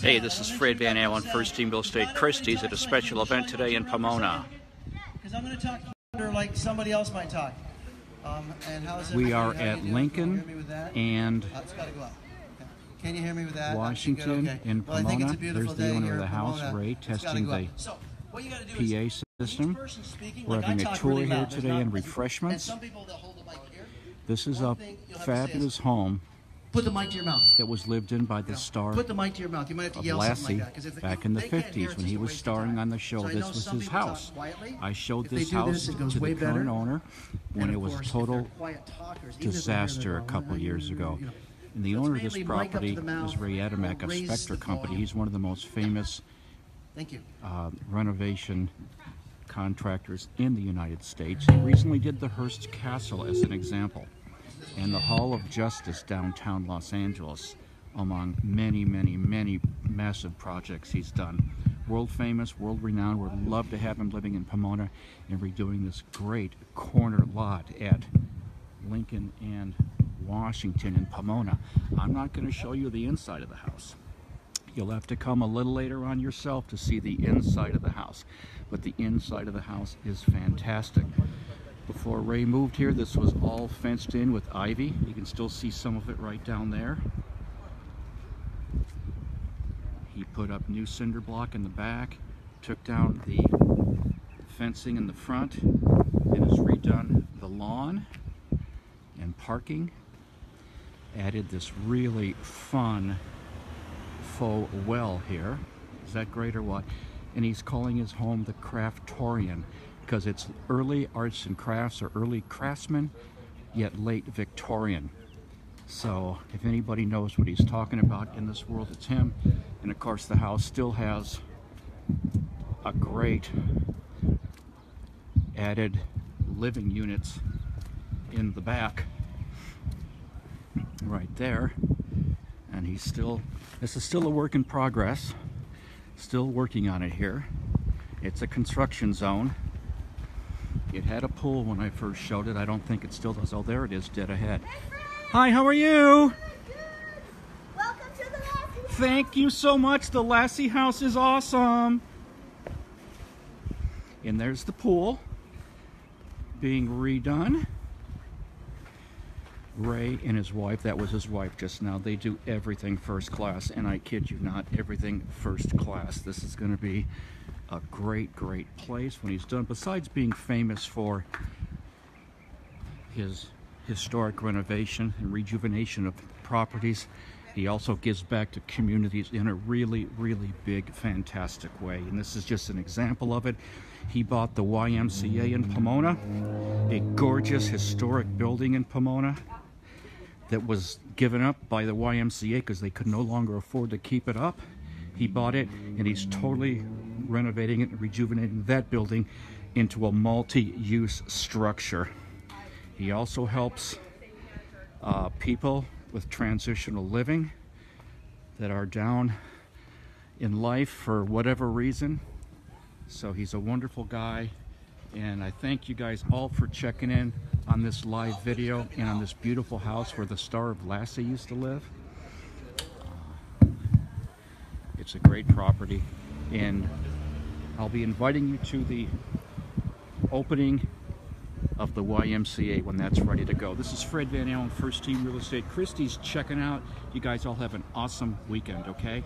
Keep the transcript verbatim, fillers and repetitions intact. Hey, this is Fred Van Allen, First Team Real Estate, Christie's, at a special event today in Pomona. Because I'm going to talk under like somebody else might talk. Um, and how is it? We are at Lincoln and Can you hear me with that? Washington okay. in Pomona. Well, I think it's a beautiful There's the owner of the house, Ray, testing the so, P A system. Speaking, We're like having I a tour really here loud. today and refreshments. And some that hold the mic here. This is One a fabulous home. Put the mic to your mouth. That was lived in by the no. star Put the mic to your mouth. You might have to of yell Lassie like that, if back in the fifties when he was starring on the show. So this was his house. I showed this house this, to the current owner when it was a total disaster a couple years ago. And the That's owner of this property is Ray Adamack of Spectre Company. He's one of the most famous Thank you. Uh, renovation contractors in the United States. He recently did the Hearst Castle as an example, and the Hall of Justice downtown Los Angeles, among many, many, many massive projects he's done. World famous, world renowned. We'd love to have him living in Pomona and redoing this great corner lot at Lincoln and Washington in Pomona. I'm not going to show you the inside of the house. You'll have to come a little later on yourself to see the inside of the house. But the inside of the house is fantastic. Before Ray moved here, this was all fenced in with ivy. You can still see some of it right down there. He put up new cinder block in the back, took down the fencing in the front, and has redone the lawn and parking. Added this really fun faux well here. Is that great or what? And he's calling his home the Craftorian because it's early arts and crafts, or early craftsmen, yet late Victorian. So if anybody knows what he's talking about in this world, it's him. And of course the house still has a great added living units in the back right there. And he's still, this is still a work in progress, still working on it here. It's a construction zone. It had a pool when I first showed it. I don't think it still does. Oh, there it is, dead ahead. Hi, how are you? Good. Welcome to the Lassie house. Thank you so much. The Lassie house is awesome. And there's the pool being redone. Ray and his wife, that was his wife just now, they do everything first class, and I kid you not, everything first class. This is going to be a great, great place when he's done. Besides being famous for his historic renovation and rejuvenation of properties, he also gives back to communities in a really, really big, fantastic way. And this is just an example of it. He bought the Y M C A in Pomona, a gorgeous historic building in Pomona that was given up by the Y M C A because they could no longer afford to keep it up. He bought it, and he's totally renovating it and rejuvenating that building into a multi-use structure. He also helps uh, people with transitional living that are down in life for whatever reason. So he's a wonderful guy, and I thank you guys all for checking in on this live video and on this beautiful house where the star of Lassie used to live. Uh, it's a great property, and I'll be inviting you to the opening of the Y M C A when that's ready to go. This is Fred Van Allen, First Team Real Estate, Christie's, checking out. You guys all have an awesome weekend, okay?